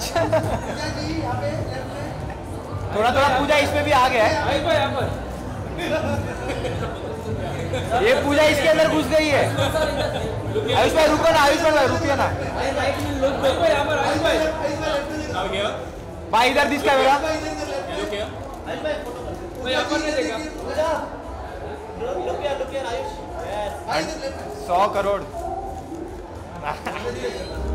थोड़ा थोड़ा पूजा इसमें भी आ गया है, ये पूजा इसके अंदर घुस गई है। आयुष भाई रुको ना, आयुष भाई रुकिए ना भाई, इधर दिस कैमरा देखा 100 करोड़